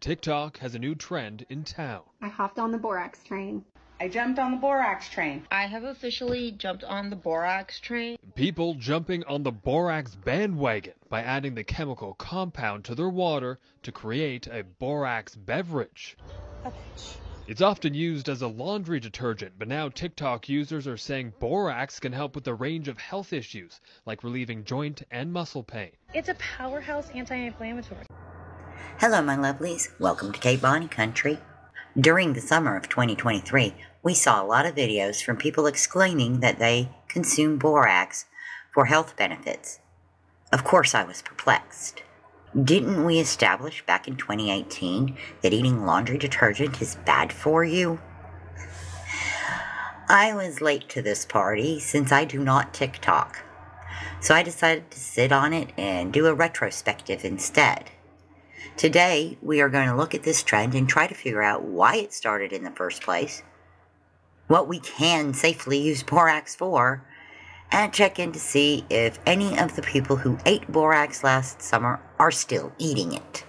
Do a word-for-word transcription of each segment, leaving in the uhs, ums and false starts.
TikTok has a new trend in town. I hopped on the borax train. I jumped on the borax train. I have officially jumped on the borax train. People jumping on the borax bandwagon by adding the chemical compound to their water to create a borax beverage. Beverage. It's often used as a laundry detergent, but now TikTok users are saying borax can help with a range of health issues, like relieving joint and muscle pain. It's a powerhouse anti-inflammatory. Hello, my lovelies. Welcome to Kate Bonny Country. During the summer of twenty twenty-three, we saw a lot of videos from people exclaiming that they consume borax for health benefits. Of course, I was perplexed. Didn't we establish back in twenty eighteen that eating laundry detergent is bad for you? I was late to this party since I do not TikTok, so I decided to sit on it and do a retrospective instead. Today, we are going to look at this trend and try to figure out why it started in the first place, what we can safely use borax for, and check in to see if any of the people who ate borax last summer are still eating it.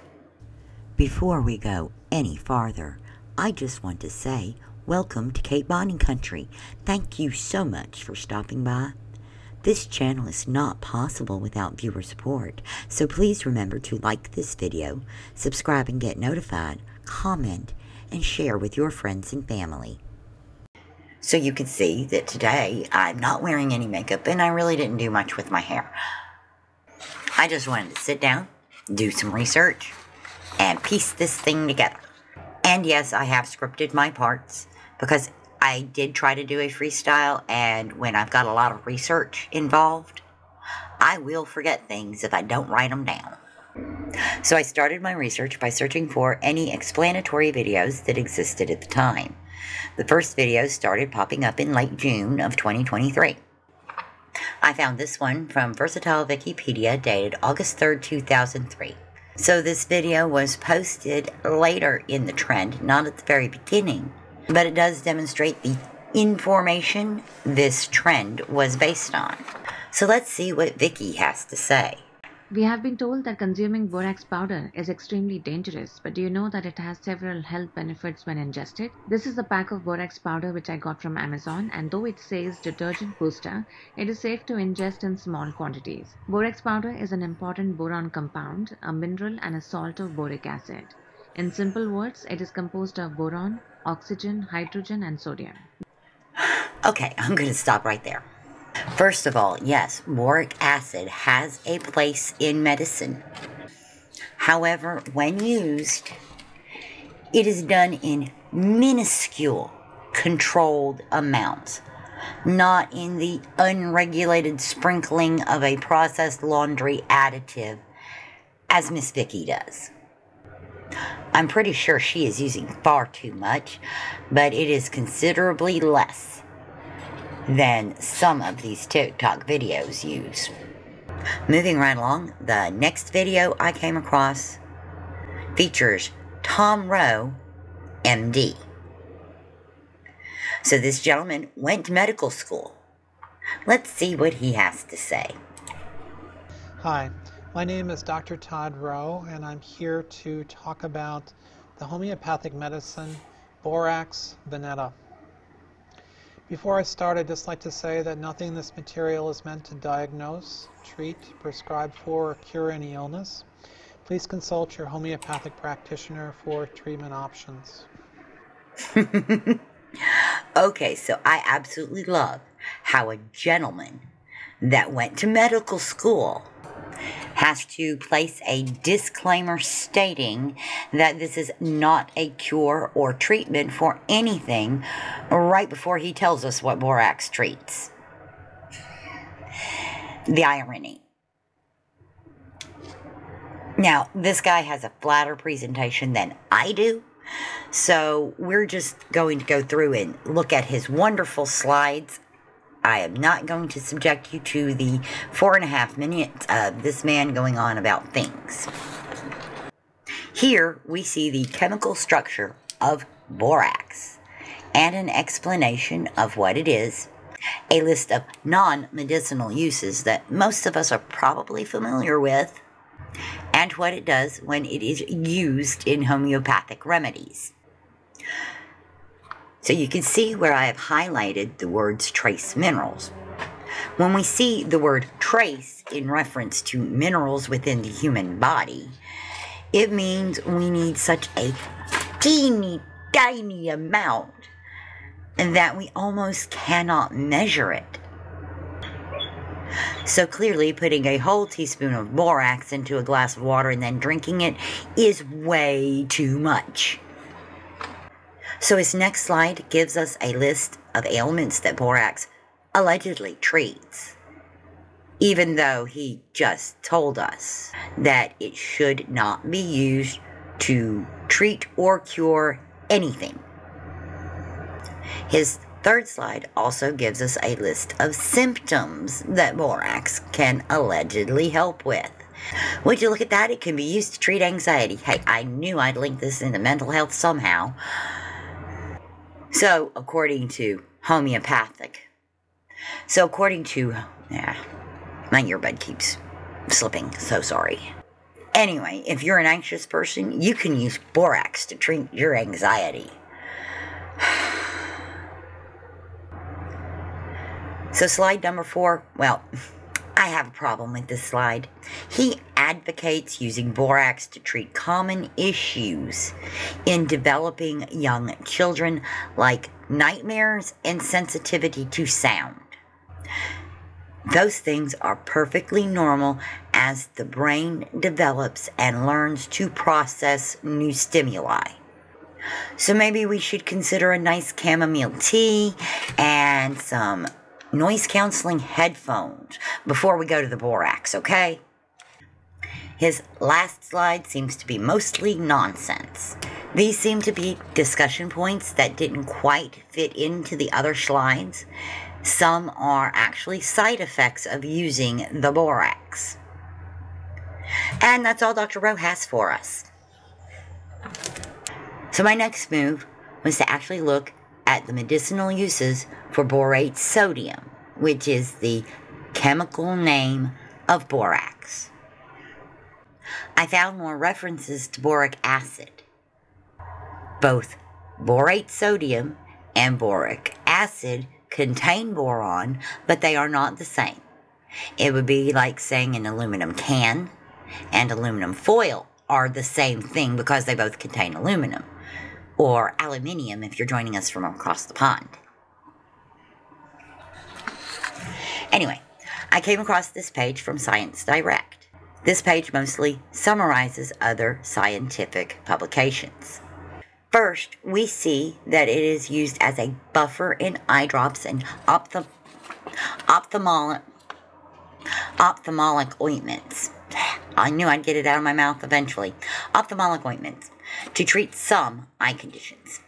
Before we go any farther, I just want to say welcome to Kate Bonny Country. Thank you so much for stopping by. This channel is not possible without viewer support, so please remember to like this video, subscribe and get notified, comment, and share with your friends and family. So you can see that today I'm not wearing any makeup and I really didn't do much with my hair. I just wanted to sit down, do some research, and piece this thing together. And yes, I have scripted my parts because I did try to do a freestyle, and when I've got a lot of research involved, I will forget things if I don't write them down. So I started my research by searching for any explanatory videos that existed at the time. The first videos started popping up in late June of twenty twenty-three. I found this one from Versatile Vicky Pedia dated August third, two thousand three. So this video was posted later in the trend, not at the very beginning. But it does demonstrate the information this trend was based on. So let's see what Vicky has to say. We have been told that consuming borax powder is extremely dangerous, but do you know that it has several health benefits when ingested? This is a pack of borax powder which I got from Amazon, and though it says detergent booster, it is safe to ingest in small quantities. Borax powder is an important boron compound, a mineral and a salt of boric acid. In simple words, it is composed of boron, oxygen, hydrogen, and sodium. Okay, I'm going to stop right there. First of all, yes, boric acid has a place in medicine. However, when used, it is done in minuscule, controlled amounts, not in the unregulated sprinkling of a processed laundry additive, as Miss Vicky does. I'm pretty sure she is using far too much, but it is considerably less than some of these TikTok videos use. Moving right along, the next video I came across features Todd Rowe, M D. So this gentleman went to medical school. Let's see what he has to say. Hi. My name is Doctor Todd Rowe, and I'm here to talk about the homeopathic medicine Borax Veneta. Before I start, I'd just like to say that nothing in this material is meant to diagnose, treat, prescribe for, or cure any illness. Please consult your homeopathic practitioner for treatment options. Okay, so I absolutely love how a gentleman that went to medical school has to place a disclaimer stating that this is not a cure or treatment for anything right before he tells us what borax treats. The irony. Now, this guy has a flatter presentation than I do, so we're just going to go through and look at his wonderful slides. I am not going to subject you to the four and a half minutes of this man going on about things. Here we see the chemical structure of borax and an explanation of what it is, a list of non-medicinal uses that most of us are probably familiar with, and what it does when it is used in homeopathic remedies. So you can see where I have highlighted the words trace minerals. When we see the word trace in reference to minerals within the human body, it means we need such a teeny tiny amount that we almost cannot measure it. So clearly, putting a whole teaspoon of borax into a glass of water and then drinking it is way too much. So his next slide gives us a list of ailments that borax allegedly treats, even though he just told us that it should not be used to treat or cure anything. His third slide also gives us a list of symptoms that borax can allegedly help with. Would you look at that? It can be used to treat anxiety. Hey, I knew I'd link this into mental health somehow. So, according to homeopathic. So, according to... Yeah, my earbud keeps slipping. So sorry. Anyway, if you're an anxious person, you can use borax to treat your anxiety. So slide number four, well, I have a problem with this slide. He advocates using borax to treat common issues in developing young children like nightmares and sensitivity to sound. Those things are perfectly normal as the brain develops and learns to process new stimuli. So maybe we should consider a nice chamomile tea and some noise canceling headphones before we go to the borax, okay? His last slide seems to be mostly nonsense. These seem to be discussion points that didn't quite fit into the other slides. Some are actually side effects of using the borax. And that's all Doctor Rowe has for us. So my next move was to actually look at the medicinal uses for borate sodium, which is the chemical name of borax. I found more references to boric acid. Both borate sodium and boric acid contain boron, but they are not the same. It would be like saying an aluminum can and aluminum foil are the same thing because they both contain aluminum. Or aluminium if you're joining us from across the pond. Anyway, I came across this page from Science Direct. This page mostly summarizes other scientific publications. First, we see that it is used as a buffer in eye drops and ophthalm ophthalmolic, ophthalmolic ointments. I knew I'd get it out of my mouth eventually. Ophthalmolic ointments to treat some eye conditions.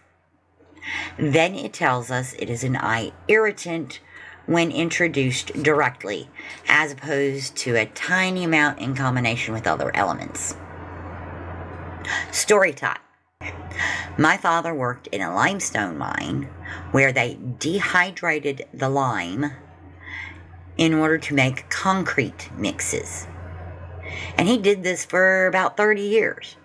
Then it tells us it is an eye irritant when introduced directly, as opposed to a tiny amount in combination with other elements. Story time. My father worked in a limestone mine where they dehydrated the lime in order to make concrete mixes. And he did this for about thirty years.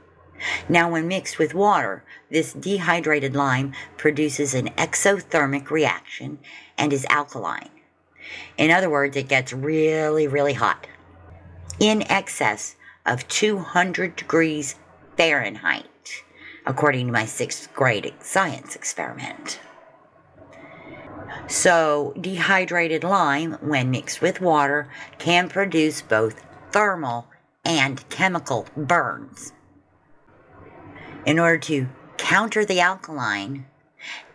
Now, when mixed with water, this dehydrated lime produces an exothermic reaction and is alkaline. In other words, it gets really, really hot, in excess of two hundred degrees Fahrenheit, according to my sixth grade science experiment. So, dehydrated lime, when mixed with water, can produce both thermal and chemical burns. In order to counter the alkaline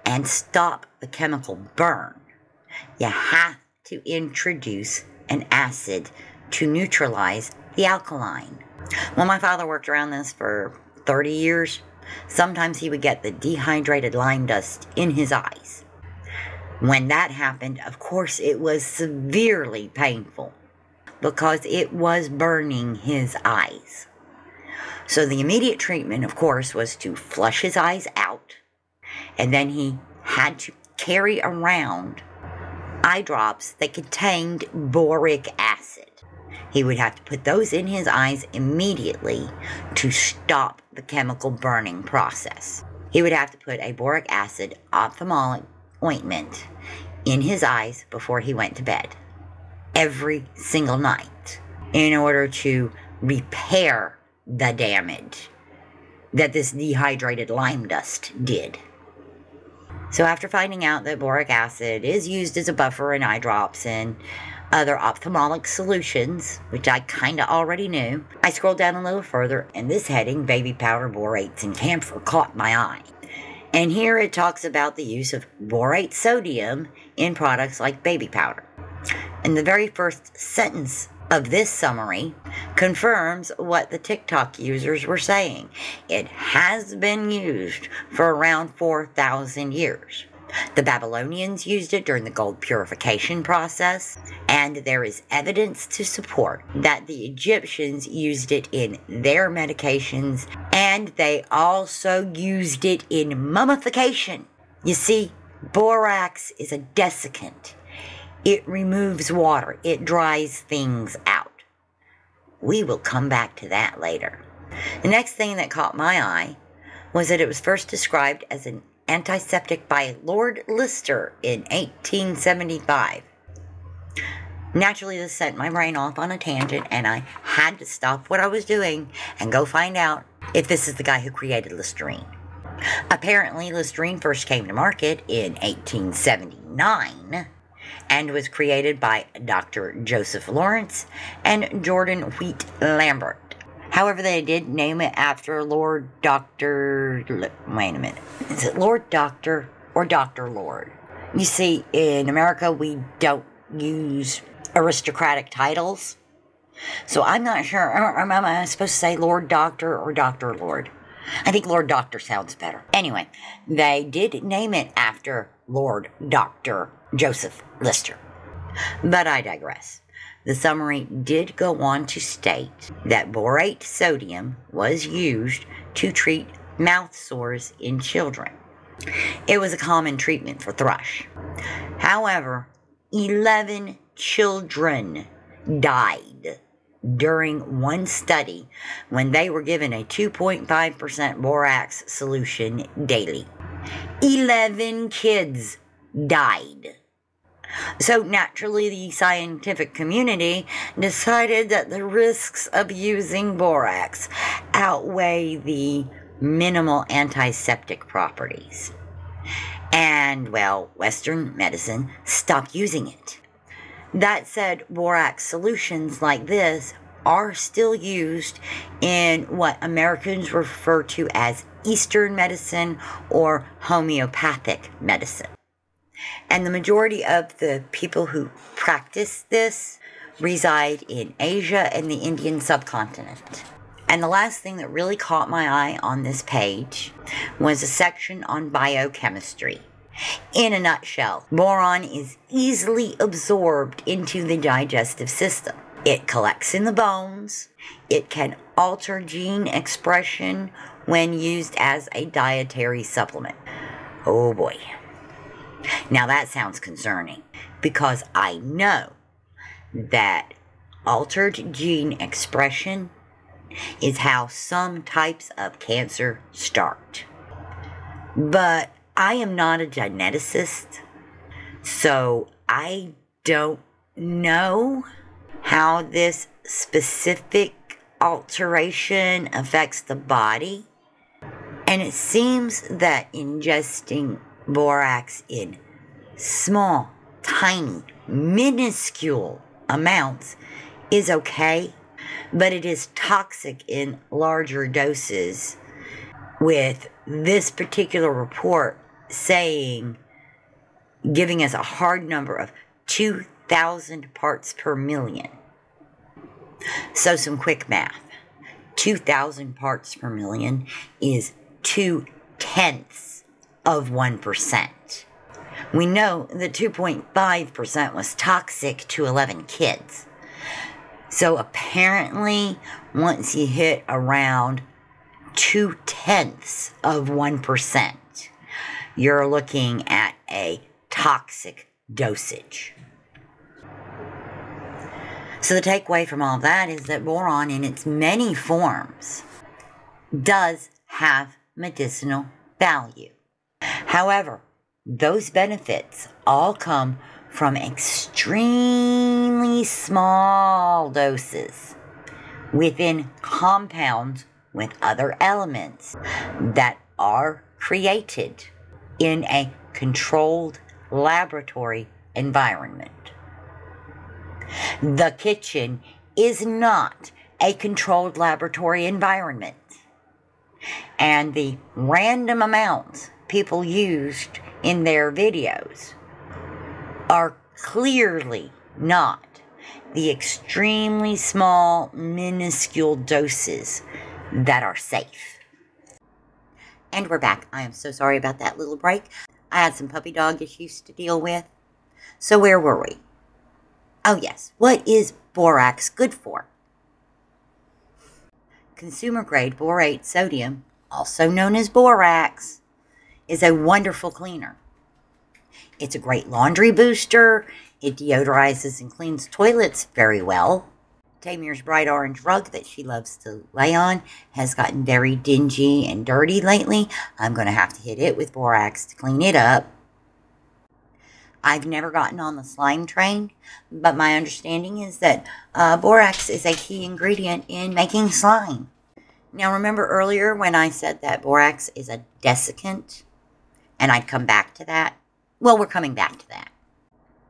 and stop the chemical burn, you have to introduce an acid to neutralize the alkaline. Well, my father worked around this for thirty years. Sometimes he would get the dehydrated lime dust in his eyes. When that happened, of course, it was severely painful because it was burning his eyes. So the immediate treatment, of course, was to flush his eyes out, and then he had to carry around eye drops that contained boric acid. He would have to put those in his eyes immediately to stop the chemical burning process. He would have to put a boric acid ophthalmic ointment in his eyes before he went to bed every single night in order to repair the damage that this dehydrated lime dust did. So after finding out that boric acid is used as a buffer in eye drops and other ophthalmic solutions, which I kinda already knew, I scrolled down a little further, and this heading, baby powder, borates, and camphor, caught my eye. And here it talks about the use of borate sodium in products like baby powder. And the very first sentence of this summary confirms what the TikTok users were saying. It has been used for around four thousand years. The Babylonians used it during the gold purification process, and there is evidence to support that the Egyptians used it in their medications, and they also used it in mummification. You see, borax is a desiccant. It removes water. It dries things out. We will come back to that later. The next thing that caught my eye was that it was first described as an antiseptic by Lord Lister in eighteen seventy-five. Naturally, this sent my brain off on a tangent, and I had to stop what I was doing and go find out if this is the guy who created Listerine. Apparently, Listerine first came to market in eighteen seventy-nine and was created by Doctor Joseph Lawrence and Jordan Wheat Lambert. However, they did name it after Lord Doctor... Wait a minute. Is it Lord Doctor or Doctor Lord? You see, in America, we don't use aristocratic titles. So I'm not sure. Am I supposed to say Lord Doctor or Doctor Lord? I think Lord Doctor sounds better. Anyway, they did name it after Lord Doctor Joseph Lister. But I digress. The summary did go on to state that borate sodium was used to treat mouth sores in children. It was a common treatment for thrush. However, eleven children died during one study when they were given a two point five percent borax solution daily. eleven kids died. So naturally, the scientific community decided that the risks of using borax outweigh the minimal antiseptic properties. And, well, Western medicine stopped using it. That said, borax solutions like this are still used in what Americans refer to as Eastern medicine or homeopathic medicine. And the majority of the people who practice this reside in Asia and the Indian subcontinent. And the last thing that really caught my eye on this page was a section on biochemistry. In a nutshell, boron is easily absorbed into the digestive system. It collects in the bones. It can alter gene expression when used as a dietary supplement. Oh boy. Now that sounds concerning, because I know that altered gene expression is how some types of cancer start. But I am not a geneticist, so I don't know how this specific alteration affects the body. And it seems that ingesting borax in small, tiny, minuscule amounts is okay, but it is toxic in larger doses, with this particular report saying, giving us a hard number of two thousand parts per million. So some quick math. two thousand parts per million is two tenths of one percent. We know that two point five percent was toxic to eleven kids. So apparently, once you hit around two tenths of one percent, you're looking at a toxic dosage. So the takeaway from all that is that boron in its many forms does have medicinal value. However, those benefits all come from extremely small doses within compounds with other elements that are created in a controlled laboratory environment. The kitchen is not a controlled laboratory environment, and the random amounts people used in their videos are clearly not the extremely small, minuscule doses that are safe. And we're back. I am so sorry about that little break. I had some puppy dog issues to deal with. So where were we? Oh yes, what is borax good for? Consumer-grade borate sodium, also known as borax, is a wonderful cleaner. It's a great laundry booster. It deodorizes and cleans toilets very well. Tamir's bright orange rug that she loves to lay on has gotten very dingy and dirty lately. I'm going to have to hit it with borax to clean it up. I've never gotten on the slime train, but my understanding is that uh, borax is a key ingredient in making slime. Now remember earlier when I said that borax is a desiccant, and I'd come back to that? Well, we're coming back to that.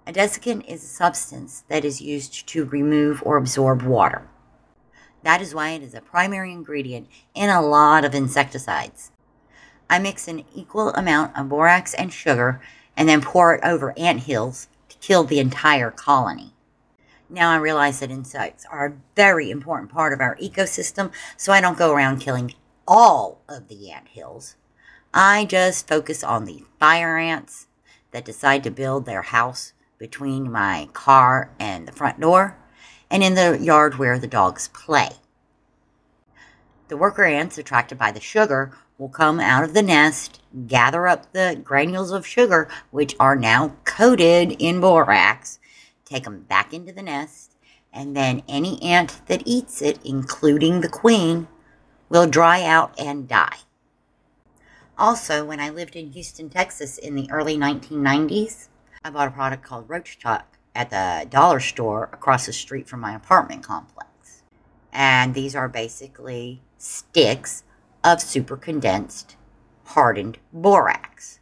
A desiccant is a substance that is used to remove or absorb water. That is why it is a primary ingredient in a lot of insecticides. I mix an equal amount of borax and sugar and then pour it over anthills to kill the entire colony. Now I realize that insects are a very important part of our ecosystem, so I don't go around killing all of the anthills. I just focus on the fire ants that decide to build their house between my car and the front door, and in the yard where the dogs play. The worker ants attracted by the sugar will come out of the nest, gather up the granules of sugar, which are now coated in borax, take them back into the nest, and then any ant that eats it, including the queen, will dry out and die. Also, when I lived in Houston, Texas in the early nineteen nineties, I bought a product called Roach Talk at the dollar store across the street from my apartment complex. And these are basically sticks of super condensed, hardened borax.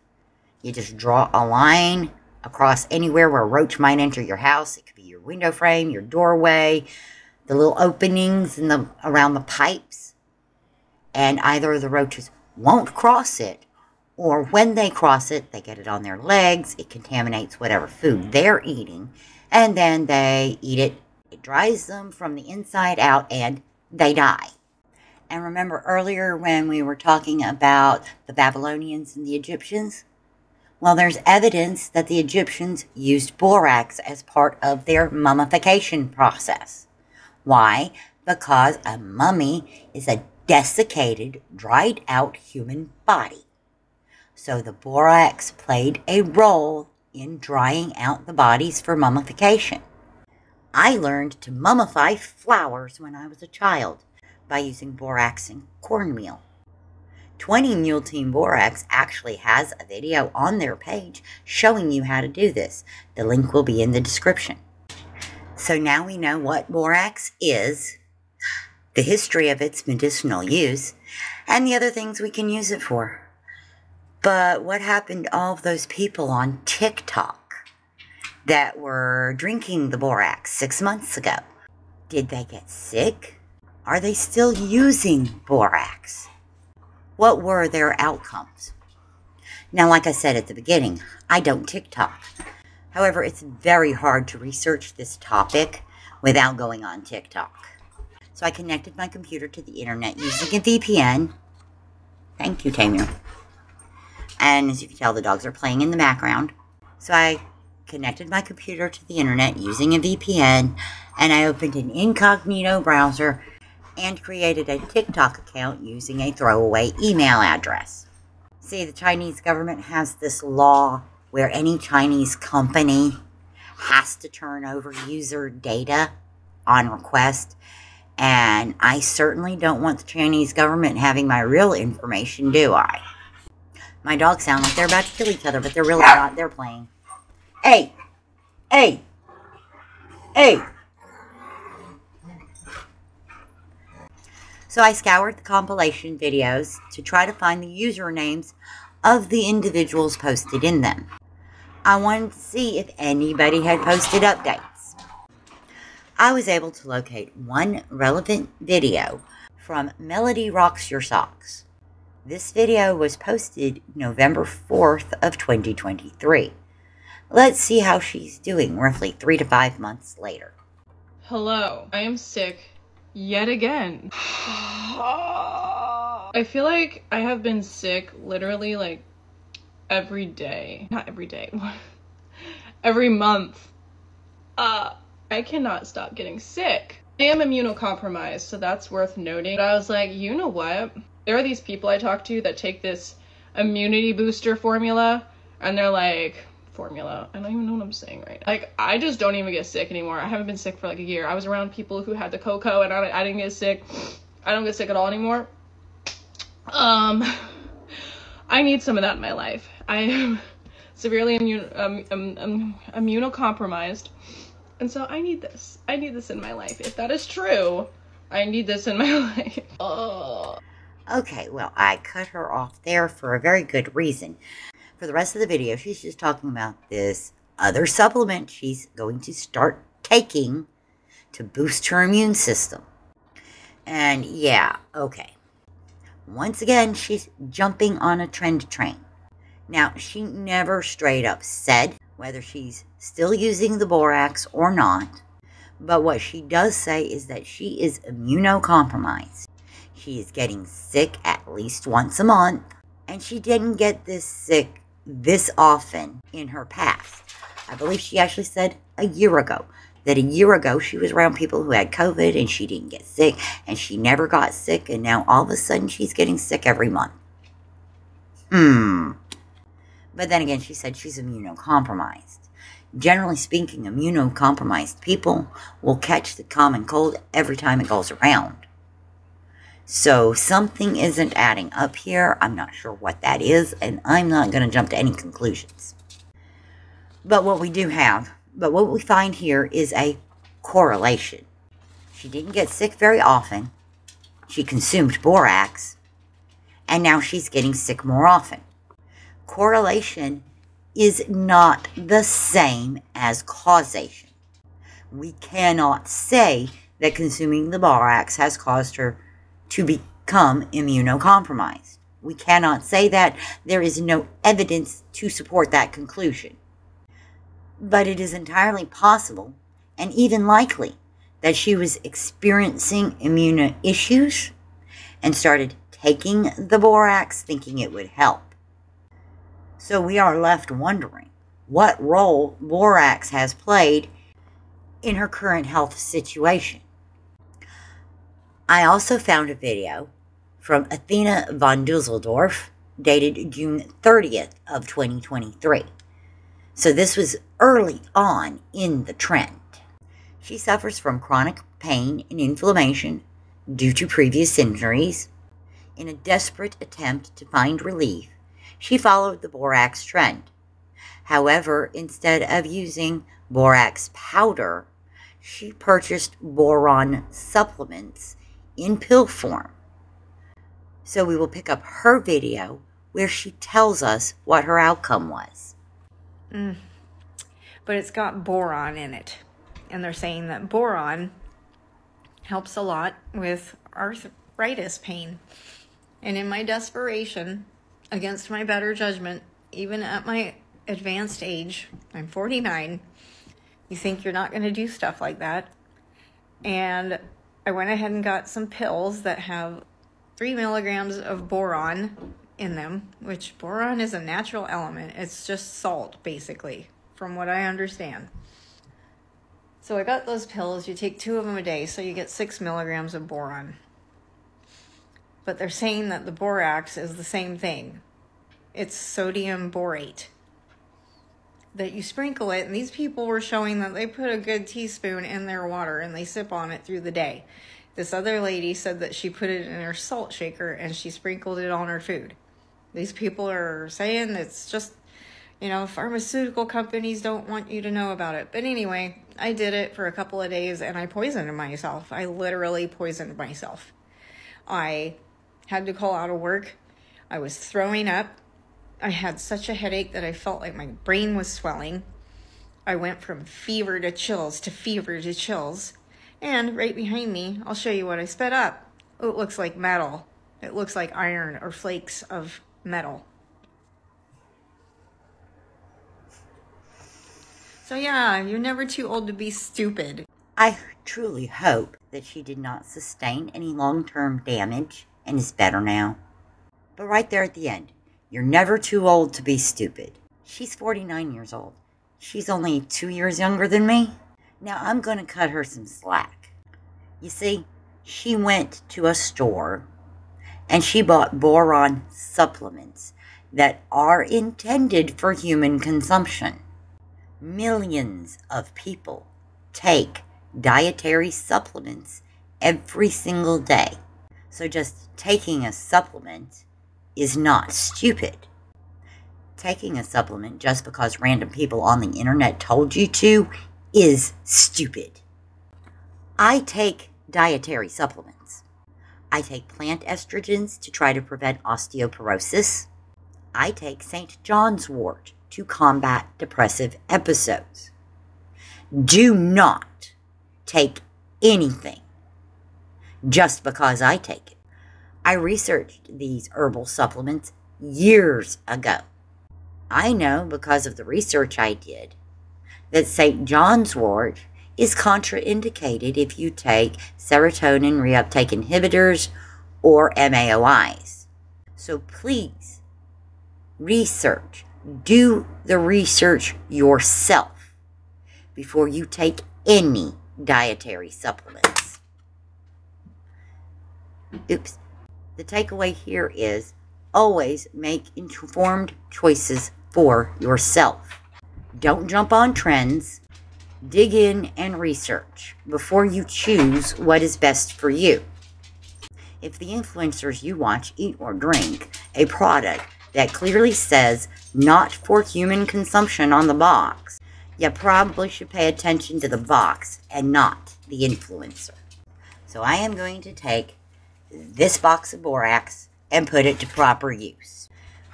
You just draw a line across anywhere where a roach might enter your house. It could be your window frame, your doorway, the little openings in the, around the pipes. And either of the roaches won't cross it, or when they cross it, they get it on their legs, it contaminates whatever food they're eating, and then they eat it. It dries them from the inside out, and they die. And remember earlier when we were talking about the Babylonians and the Egyptians? Well, there's evidence that the Egyptians used borax as part of their mummification process. Why? Because a mummy is a desiccated, dried out human body. So the borax played a role in drying out the bodies for mummification. I learned to mummify flowers when I was a child by using borax and cornmeal. twenty Mule Team Borax actually has a video on their page showing you how to do this. The link will be in the description. So now we know what borax is, the history of its medicinal use, and the other things we can use it for. But what happened to all of those people on TikTok that were drinking the borax six months ago? Did they get sick? Are they still using borax? What were their outcomes? Now, like I said at the beginning, I don't TikTok. However, it's very hard to research this topic without going on TikTok. So I connected my computer to the internet using a V P N. Thank you, Tamir. And as you can tell, the dogs are playing in the background. So I connected my computer to the internet using a V P N, and I opened an incognito browser and created a TikTok account using a throwaway email address. See, the Chinese government has this law where any Chinese company has to turn over user data on request. And I certainly don't want the Chinese government having my real information, do I? My dogs sound like they're about to kill each other, but they're really not. They're playing. Hey! Hey! Hey! So I scoured the compilation videos to try to find the usernames of the individuals posted in them. I wanted to see if anybody had posted updates. I was able to locate one relevant video from Melody Rocks Your Socks. This video was posted November fourth of twenty twenty-three. Let's see how she's doing roughly three to five months later. Hello, I am sick yet again. I feel like I have been sick literally like every day. Not every day. Every month. Uh, I cannot stop getting sick. I am immunocompromised, so that's worth noting. But I was like, you know what? There are these people I talk to that take this immunity booster formula, and they're like, formula. I don't even know what I'm saying right now. Like, I just don't even get sick anymore. I haven't been sick for like a year. I was around people who had the cocoa, and I, I didn't get sick. I don't get sick at all anymore. Um... I need some of that in my life. I am severely immune, um, um, um, immunocompromised, and so I need this. I need this in my life. If that is true, I need this in my life. Oh. Okay, well, I cut her off there for a very good reason. For the rest of the video, she's just talking about this other supplement she's going to start taking to boost her immune system. And yeah, okay. Once again, she's jumping on a trend train. Now, she never straight up said whether she's still using the borax or not, but what she does say is that she is immunocompromised. She is getting sick at least once a month, and she didn't get this sick this often in her past. I believe she actually said a year ago, that a year ago she was around people who had COVID and she didn't get sick and she never got sick, and now all of a sudden she's getting sick every month. Hmm. But then again, she said she's immunocompromised. Generally speaking, immunocompromised people will catch the common cold every time it goes around. So something isn't adding up here. I'm not sure what that is, and I'm not going to jump to any conclusions. But what we do have... But what we find here is a correlation. She didn't get sick very often. She consumed borax. And now she's getting sick more often. Correlation is not the same as causation. We cannot say that consuming the borax has caused her to become immunocompromised. We cannot say that. There is no evidence to support that conclusion. But it is entirely possible, and even likely, that she was experiencing immune issues and started taking the borax thinking it would help. So we are left wondering what role borax has played in her current health situation. I also found a video from Athena von Dusseldorf dated June thirtieth of twenty twenty-three. So this was early on in the trend. She suffers from chronic pain and inflammation due to previous injuries. In a desperate attempt to find relief, she followed the borax trend. However, instead of using borax powder, she purchased boron supplements in pill form. So we will pick up her video where she tells us what her outcome was. Mm. But it's got boron in it, and they're saying that boron helps a lot with arthritis pain. And in my desperation, against my better judgment, even at my advanced age, I'm forty-nine, you think you're not going to do stuff like that. And I went ahead and got some pills that have three milligrams of boron in them, which boron is a natural element. It's just salt, basically, from what I understand. So I got those pills. You take two of them a day, so you get six milligrams of boron. But they're saying that the borax is the same thing. It's sodium borate. that you sprinkle it. And these people were showing that they put a good teaspoon in their water and they sip on it through the day. This other lady said that she put it in her salt shaker and she sprinkled it on her food. These people are saying it's just, you know, pharmaceutical companies don't want you to know about it. But anyway, I did it for a couple of days and I poisoned myself. I literally poisoned myself. I had to call out of work. I was throwing up. I had such a headache that I felt like my brain was swelling. I went from fever to chills to fever to chills. And right behind me, I'll show you what I sped up. Oh, it looks like metal. It looks like iron or flakes of metal. So yeah, you're never too old to be stupid. I truly hope that she did not sustain any long-term damage and is better now. But right there at the end, you're never too old to be stupid. She's forty-nine years old. She's only two years younger than me. Now I'm going to cut her some slack. You see, she went to a store and she bought boron supplements that are intended for human consumption. Millions of people take dietary supplements every single day. So just taking a supplement is not stupid. Taking a supplement just because random people on the internet told you to is stupid. I take dietary supplements. I take plant estrogens to try to prevent osteoporosis. I take Saint John's wort to combat depressive episodes. Do not take anything just because I take it. I researched these herbal supplements years ago. I know because of the research I did that Saint John's wort is contraindicated if you take serotonin reuptake inhibitors or M A O Is. So please research. Do the research yourself before you take any dietary supplements. Oops. The takeaway here is always make informed choices for yourself. Don't jump on trends. Dig in and research before you choose what is best for you. If the influencers you watch eat or drink a product that clearly says not for human consumption on the box, you probably should pay attention to the box and not the influencer. So I am going to take this box of borax and put it to proper use.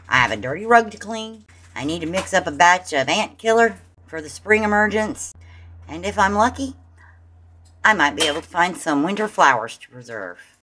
I have a dirty rug to clean. I need to mix up a batch of ant killer for the spring emergence. And if I'm lucky, I might be able to find some winter flowers to preserve.